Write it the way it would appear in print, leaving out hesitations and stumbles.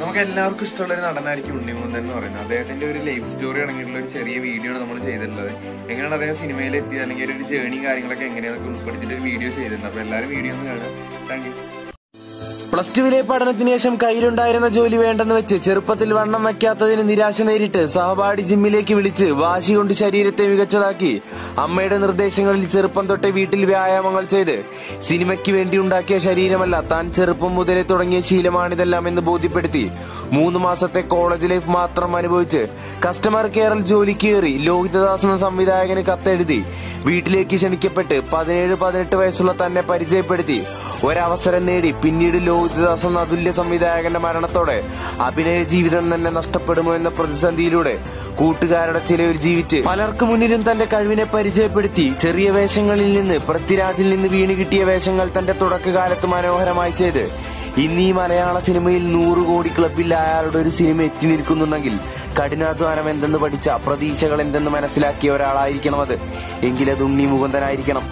നമുക്കെല്ലാവർക്കും ഇഷ്ടമുള്ളൊരു നടനായിരിക്കും ഉണ്ണിമൂന്നൻ എന്ന് പറയുന്നത്. അദ്ദേഹത്തിൻ്റെ ഒരു ലൈഫ് സ്റ്റോറി അടങ്ങിയിട്ടുള്ള ഒരു ചെറിയ വീഡിയോ ആണ് നമ്മൾ ചെയ്തിട്ടുള്ളത്. എങ്ങനെയാണ് അദ്ദേഹം സിനിമയിലെത്തിയത് അല്ലെങ്കിൽ ഒരു ജേണി കാര്യങ്ങളൊക്കെ എങ്ങനെയാണെന്നൊക്കെ ഉൾപ്പെടുത്തിയിട്ട് ഒരു വീഡിയോ ചെയ്തിട്ടുണ്ട്. അപ്പോൾ എല്ലാവരും വീഡിയോ ഒന്ന് കാണാം. Thank you. പ്ലസ് ടുവിലെ പഠനത്തിന് ശേഷം കയ്യിലുണ്ടായിരുന്ന ജോലി വേണ്ടെന്ന് വെച്ച് ചെറുപ്പത്തിൽ വണ്ണം വയ്ക്കാത്തതിന് നിരാശ നേരിട്ട് സഹപാഠി ജിമ്മിലേക്ക് വിളിച്ച് വാശി കൊണ്ട് ശരീരത്തെ മികച്ചതാക്കി അമ്മയുടെ നിർദ്ദേശങ്ങളിൽ ചെറുപ്പം തൊട്ടേ വീട്ടിൽ വ്യായാമങ്ങൾ ചെയ്ത് സിനിമയ്ക്ക് വേണ്ടി ഉണ്ടാക്കിയ ശരീരമല്ല താൻ ചെറുപ്പം മുതലേ തുടങ്ങിയ ശീലമാണിതെല്ലാം എന്ന് ബോധ്യപ്പെടുത്തി 3 മാസത്തെ കോളേജ് ലൈഫ് മാത്രം അനുഭവിച്ച് കസ്റ്റമർ കെയറിൽ ജോലി കയറി ലോഹിതദാസ് എന്ന സംവിധായകന് കത്തെഴുതി വീട്ടിലേക്ക് ക്ഷണിക്കപ്പെട്ട് 17-18 വയസ്സുള്ള തന്നെ പരിചയപ്പെടുത്തി ഒരവസരം നേടി. പിന്നീട് ലോഹിതദാസ് എന്ന അതുല്യ സംവിധായകന്റെ മരണത്തോടെ അഭിനയ ജീവിതം തന്നെ നഷ്ടപ്പെടുമോ എന്ന പ്രതിസന്ധിയിലൂടെ കൂട്ടുകാരുടെ ചിലവിൽ ജീവിച്ച് പലർക്ക് മുന്നിലും തന്റെ കഴിവിനെ പരിചയപ്പെടുത്തി. ചെറിയ വേഷങ്ങളിൽ നിന്ന് പൃഥ്വിരാജിൽ നിന്ന് വീണ് കിട്ടിയ വേഷങ്ങൾ തന്റെ തുടക്കകാലത്ത് മനോഹരമായി ചെയ്ത് ഇന്ന് ഈ മലയാള സിനിമയിൽ 100 കോടി ക്ലബിൽ അയാളുടെ ഒരു സിനിമ എത്തി നിൽക്കുന്നുണ്ടെങ്കിൽ കഠിനാധ്വാനം എന്തെന്ന് പഠിച്ച, പ്രതീക്ഷകൾ എന്തെന്ന് മനസ്സിലാക്കിയ ഒരാളായിരിക്കണം അത്. എങ്കിലത് ഉണ്ണി മുകുന്ദനായിരിക്കണം.